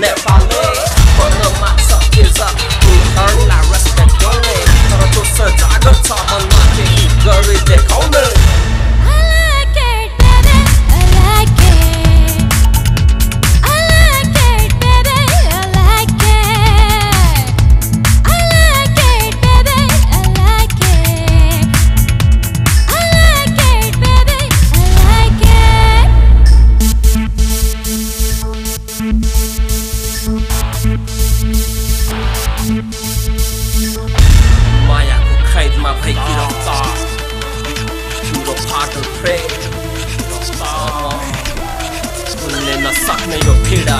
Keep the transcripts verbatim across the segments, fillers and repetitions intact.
Let follow, but no my top is up. We earn our respect only. But I do search, I got time on my feet. Glory, they call me. I like it, baby. I like it. I like it, baby. I like it. I like it, baby. I like it. I like it, baby. I like it. Maya could create my break in a star. You were part of prey. Pulling a suck near your pita.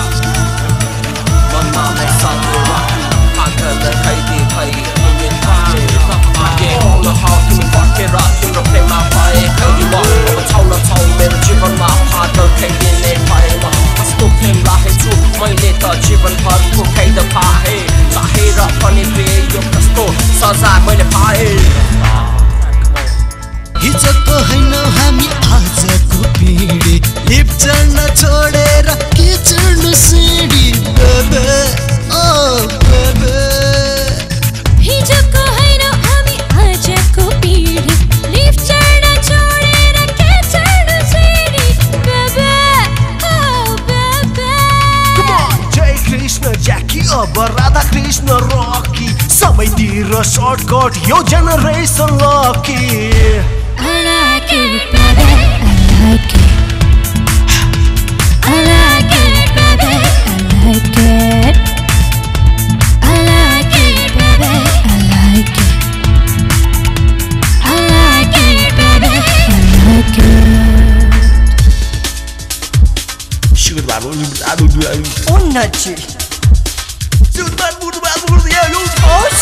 One mom and son will rock. Parker, the crazy play. In your time, it's not my game. On the house, you walk it up. You don't play my play. Tell you what, I'm a town of town. Maybe you run my partner. Take in a play. I still came back into my later. She run her to pay the pie. हिचको हैन हामी आजको पीढी लिप्चन छोडेर kitchen सिडी बेबे ओ बेबे हिचको हैन हामी आजको पीढी लिप्चन छोडेर किचन सिडी बेबे ओ बेबे Come on Jai Krishna Jackie अब राधा कृष्ण रॉकी समय दिएर शॉर्टकट यो generation lucky Unnachi Dude, man, wood, man, wood, yeah, you push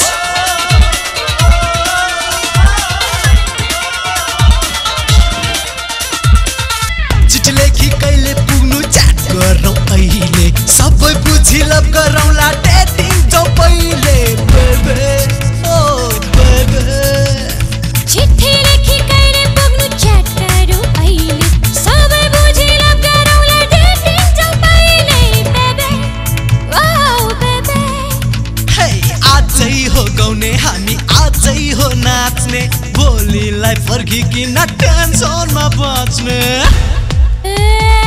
Chitleki kaile pugnu chat garau aile sabai puchi love garau la dating jo paile baby oh baby Chitleki kaile pugnu chat garau aile sabai puchi love garau la dating jo paile baby oh baby Hey aajai ho gaune hami aajai ho naachne boli lai farki ki na tension ma bachne Yeah